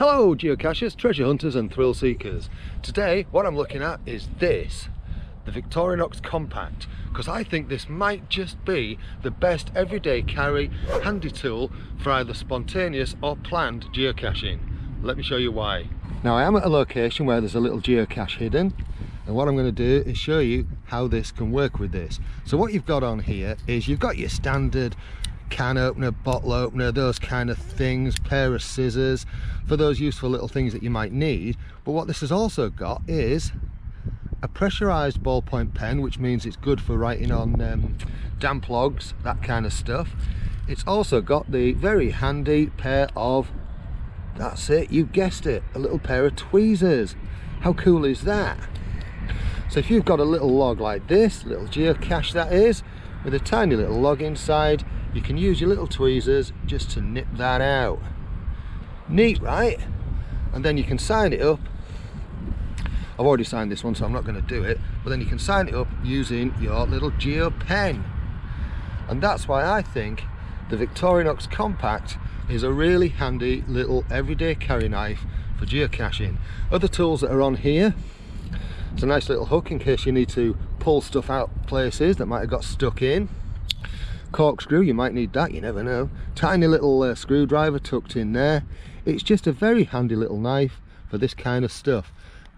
Hello geocachers, treasure hunters and thrill seekers. Today what I'm looking at is this, the Victorinox Compact, because I think this might just be the best everyday carry handy tool for either spontaneous or planned geocaching. Let me show you why. Now I am at a location where there's a little geocache hidden, and what I'm going to do is show you how this can work with this. So what you've got on here is you've got your standard can opener, bottle opener, those kind of things, pair of scissors for those useful little things that you might need. But what this has also got is a pressurized ballpoint pen, which means it's good for writing on damp logs, that kind of stuff. It's also got the very handy pair of, that's it, you guessed it, a little pair of tweezers. How cool is that? So if you've got a little log like this, little geocache that is, with a tiny little log inside, you can use your little tweezers just to nip that out. Neat, right? And then you can sign it up. I've already signed this one, so I'm not going to do it. But then you can sign it up using your little geo pen. And that's why I think the Victorinox Compact is a really handy little everyday carry knife for geocaching. Other tools that are on here, it's a nice little hook in case you need to pull stuff out places that might have got stuck in. Corkscrew, you might need that, you never know. Tiny little screwdriver tucked in there. It's just a very handy little knife for this kind of stuff.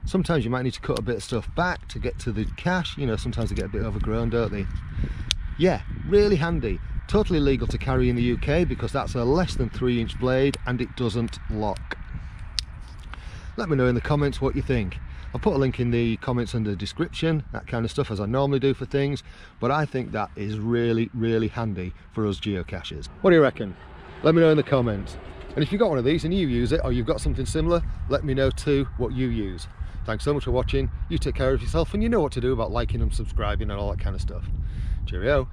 Sometimes you might need to cut a bit of stuff back to get to the cache, you know, sometimes they get a bit overgrown, don't they? Yeah, really handy. Totally legal to carry in the UK because that's a less than 3-inch blade and it doesn't lock. Let me know in the comments what you think. I'll put a link in the comments under the description, that kind of stuff, as I normally do for things, but I think that is really, really handy for us geocachers. What do you reckon? Let me know in the comments. And if you've got one of these and you use it, or you've got something similar, let me know too what you use. Thanks so much for watching. You take care of yourself, and you know what to do about liking and subscribing and all that kind of stuff. Cheerio.